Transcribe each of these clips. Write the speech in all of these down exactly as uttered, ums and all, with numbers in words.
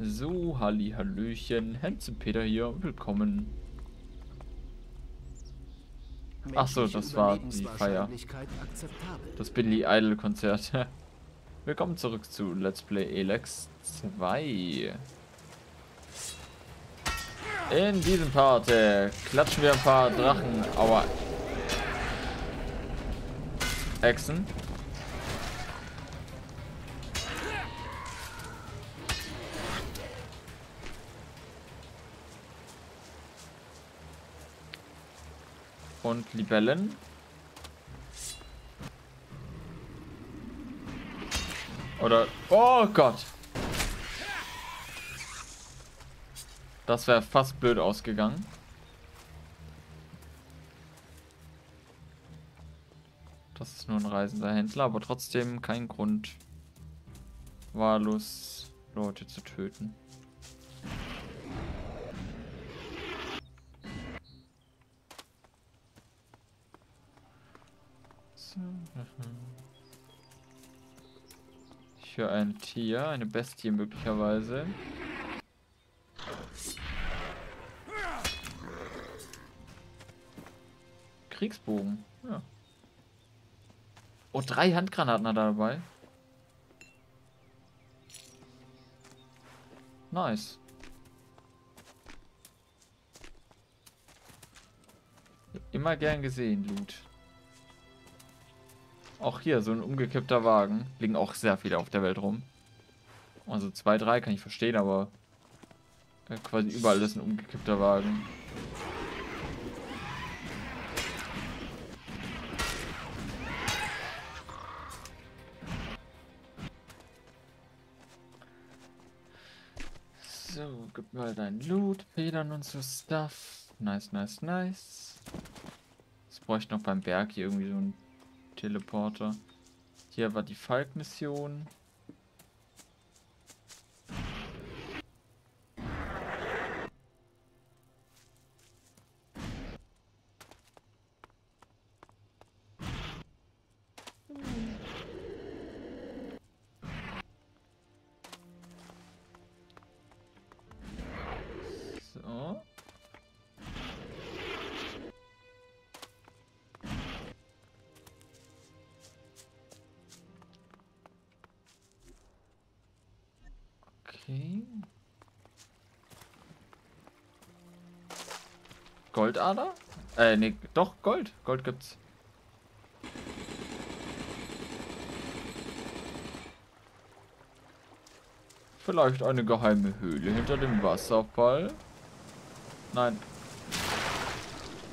So, Halli Hallöchen, Henzenpeter hier, willkommen. Achso, das war die Feier. Das Billy Idol Konzert. Willkommen zurück zu Let's Play Elex zwei. In diesem Part äh, klatschen wir ein paar Drachen, aber Echsen. Und Libellen. Oder... Oh Gott! Das wäre fast blöd ausgegangen. Das ist nur ein reisender Händler, aber trotzdem kein Grund, wahllos Leute zu töten. Ich höre ein Tier, eine Bestie möglicherweise. Kriegsbogen, ja. Oh, drei Handgranaten hat er dabei. Nice. Immer gern gesehen, Loot. Auch hier so ein umgekippter Wagen. Liegen auch sehr viele auf der Welt rum. Also zwei, drei kann ich verstehen, aber quasi überall ist ein umgekippter Wagen. So, gib mal dein Loot, Federn und so Stuff. Nice, nice, nice. Das bräuchte ich noch beim Berg hier irgendwie so ein Teleporter. Hier war die Falk-Mission. So. Okay. Goldader? Äh, nee, doch, Gold. Gold gibt's. Vielleicht eine geheime Höhle hinter dem Wasserfall? Nein.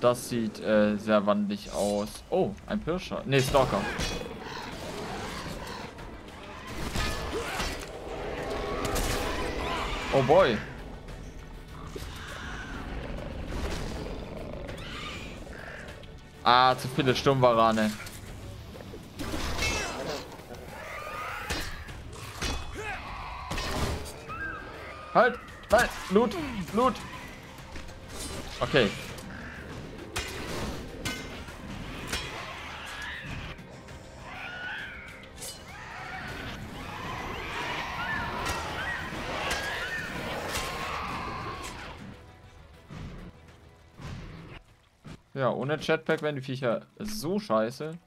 Das sieht äh, sehr wandig aus. Oh, ein Pirscher. Nee, Stalker. Oh boy. Ah, zu viele Sturmwarane. Halt! Nein! Loot! Loot! Okay. Ja, ohne Chatpack wären die Viecher so scheiße.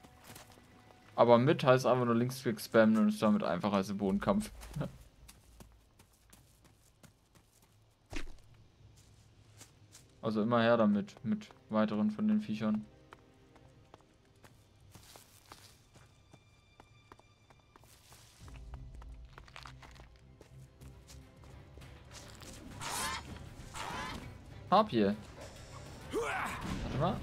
Aber mit heißt einfach nur Linksklick spammen und ist damit einfacher als im Bodenkampf. Also immer her damit, mit weiteren von den Viechern. Hab hier. Warte mal.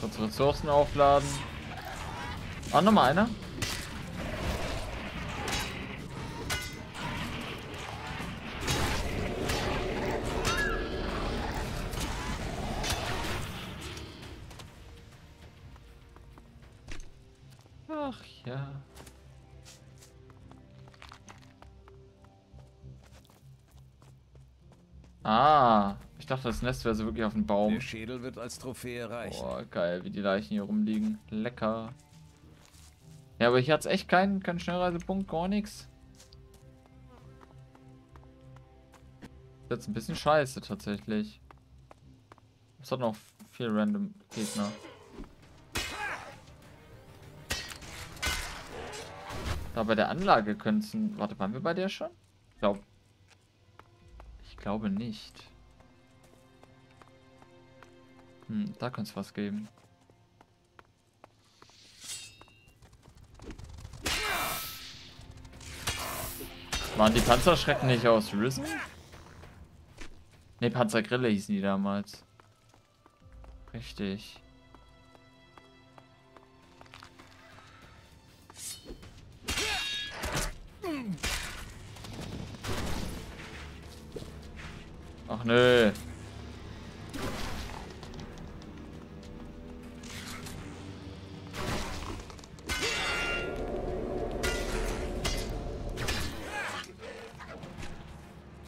Kurz Ressourcen aufladen. Ah, nochmal einer. Ach ja. Ah, ich dachte, das Nest wäre so wirklich auf dem Baum. Der Schädel wird als Trophäe erreicht. Boah, geil, wie die Leichen hier rumliegen. Lecker. Ja, aber hier hat es echt keinen, keinen Schnellreisepunkt, gar nichts. Das ist jetzt ein bisschen scheiße tatsächlich. Es hat noch viel random Gegner. Da bei der Anlage könnten... Warte, waren wir bei der schon? Ich glaube... Ich glaube nicht. Hm, da könnte es was geben. Waren die Panzerschrecken nicht aus Risk? Ne, Panzergrille hießen die damals. Richtig. Ach nö.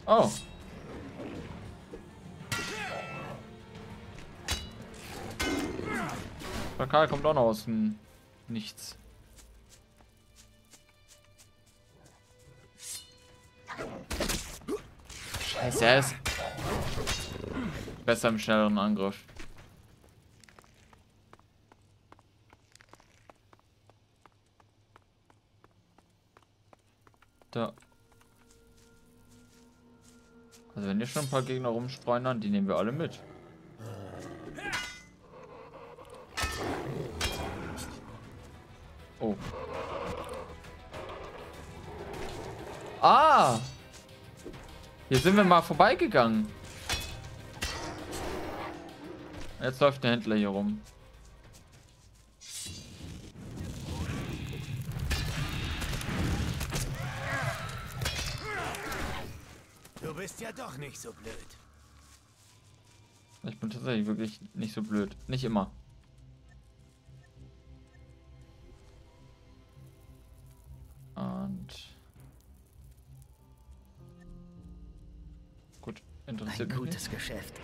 Oh. Der Karl kommt auch noch aus dem Nichts. Scheiße, er ist besser im schnelleren Angriff. Da. Also wenn hier schon ein paar Gegner rumstreuen, dann die nehmen wir alle mit. Oh. Ah! Hier sind wir mal vorbeigegangen. Jetzt läuft der Händler hier rum. Du bist ja doch nicht so blöd. Ich bin tatsächlich wirklich nicht so blöd. Nicht immer. Ein gutes Geschäft.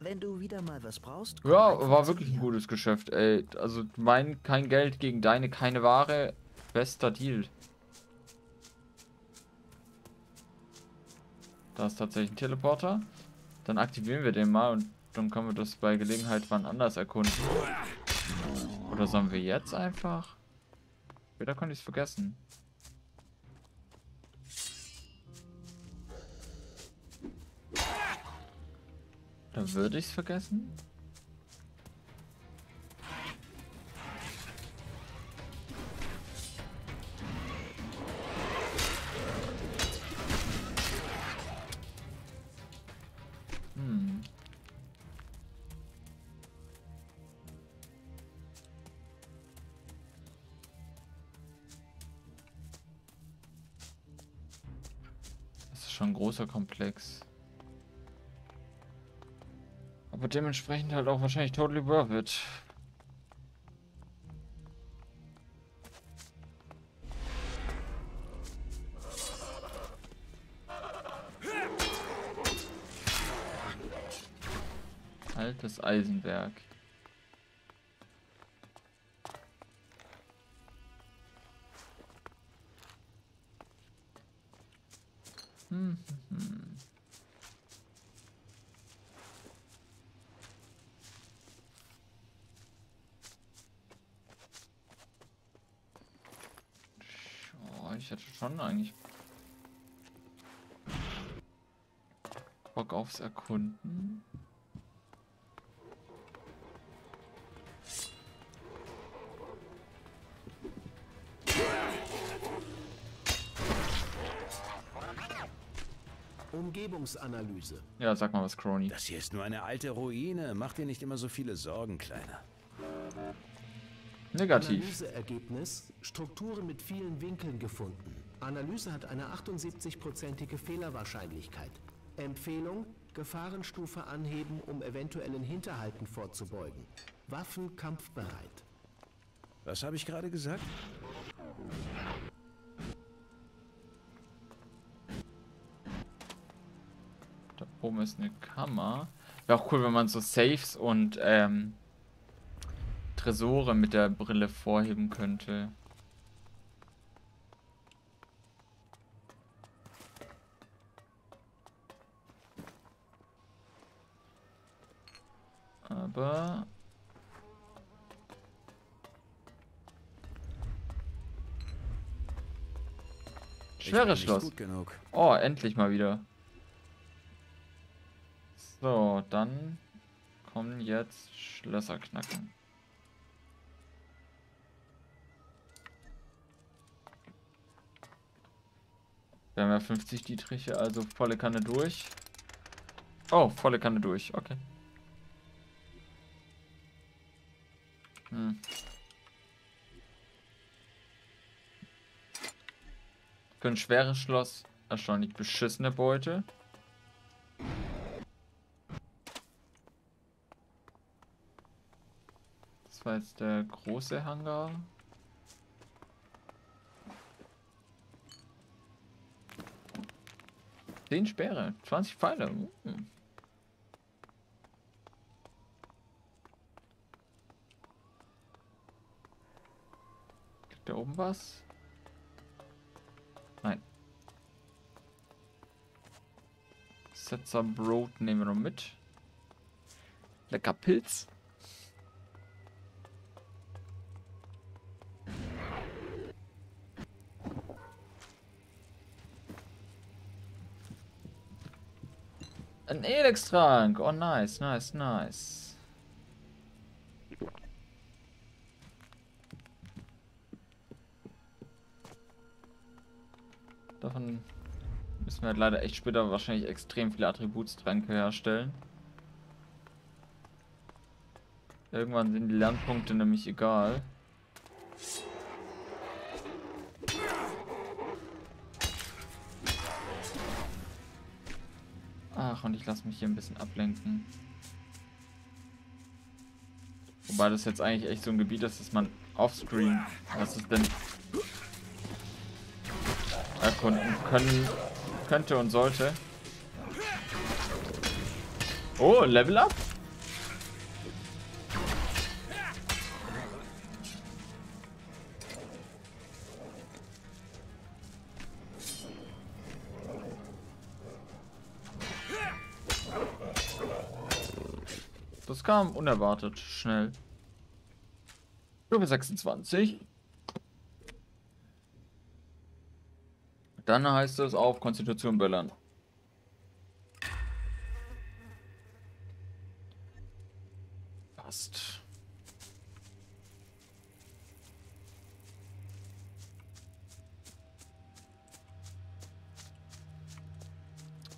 Wenn du wieder mal was brauchst. Ja, war wirklich ein gutes Geschäft, ey. Also mein kein Geld gegen deine keine Ware. Bester Deal. Da ist tatsächlich ein Teleporter. Dann aktivieren wir den mal und dann können wir das bei Gelegenheit wann anders erkunden. Oder sollen wir jetzt einfach? Wieder konnte ich es vergessen. Dann würde ich es vergessen. Hm. Das ist schon ein großer Komplex. Aber dementsprechend halt auch wahrscheinlich totally worth it. Altes Eisenwerk. Hm, hm, hm. Ich hätte schon eigentlich Bock aufs Erkunden. Umgebungsanalyse. Ja, sag mal was, Crony. Das hier ist nur eine alte Ruine. Mach dir nicht immer so viele Sorgen, Kleiner. Negativ. Analyseergebnis: Strukturen mit vielen Winkeln gefunden. Analyse hat eine achtundsiebzig prozentige Fehlerwahrscheinlichkeit. Empfehlung: Gefahrenstufe anheben, um eventuellen Hinterhalten vorzubeugen. Waffen kampfbereit. Was habe ich gerade gesagt? Da Oben ist eine Kammer. Wäre auch cool, wenn man so Safes und ähm, Tresore mit der Brille vorheben könnte. Aber... Schweres Schloss. Oh, endlich mal wieder. So, dann kommen jetzt Schlösser knacken. Wir haben ja fünfzig Dietriche, also volle Kanne durch. Oh, volle Kanne durch, okay. Hm. Für ein schweres Schloss erstaunlich beschissene Beute. Das war jetzt der große Hangar. zehn Speere, zwanzig Pfeile. Hm. Gibt da oben was? Nein. Setzer Brot nehmen wir noch mit. Lecker Pilz. Ein Elex-Trank. Oh, nice, nice, nice. Davon müssen wir halt leider echt später wahrscheinlich extrem viele Attributstränke herstellen. Irgendwann sind die Lernpunkte nämlich egal. Ach, und ich lasse mich hier ein bisschen ablenken. Wobei das jetzt eigentlich echt so ein Gebiet ist, dass man offscreen... Was ist denn... erkunden können, könnte und sollte. Oh, Level Up? Das kam unerwartet schnell. Stufe sechsundzwanzig. Dann heißt es auf Konstitution böllern. Passt.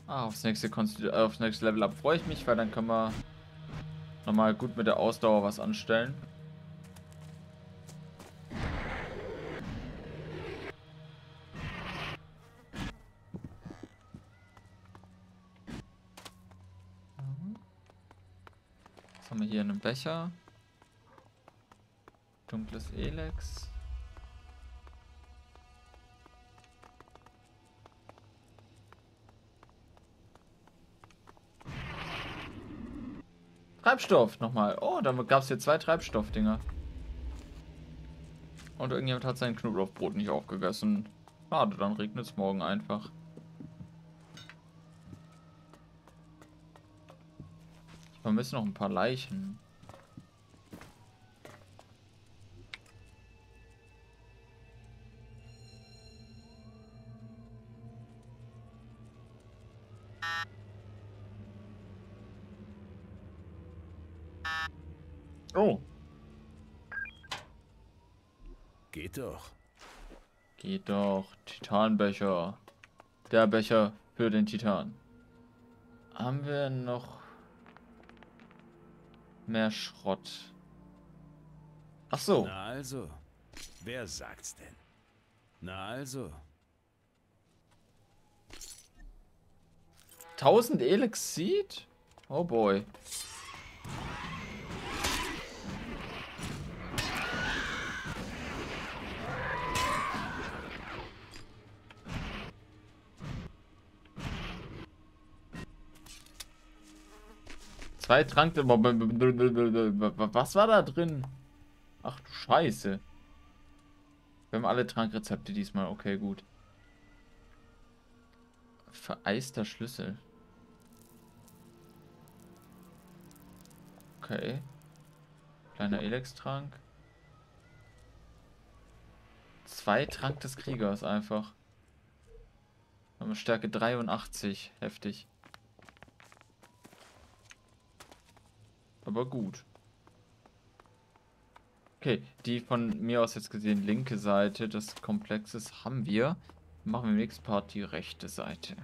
Ah, aufs nächste, Konstitu äh, aufs nächste Level Up freue ich mich, weil dann können wir nochmal gut mit der Ausdauer was anstellen. Becher. Dunkles Elex. Treibstoff nochmal. Oh, da gab es hier zwei Treibstoffdinger. Und irgendjemand hat sein Knoblauchbrot nicht aufgegessen. Schade, dann regnet es morgen einfach. Ich vermisse noch ein paar Leichen. Oh. Geht doch. Geht doch. Titanbecher. Der Becher für den Titan. Haben wir noch mehr Schrott? Ach so. Na also. Wer sagt's denn? Na also. tausend Elexid? Oh boy. Zwei Trank... Was war da drin? Ach du Scheiße. Wir haben alle Trankrezepte diesmal. Okay, gut. Vereister Schlüssel. Okay. Kleiner Elex-Trank. Zwei Trank des Kriegers einfach. Wir haben Stärke dreiundachtzig. Heftig. Aber gut. Okay, die von mir aus jetzt gesehen linke Seite des Komplexes haben wir. Machen wir im nächsten Part die rechte Seite.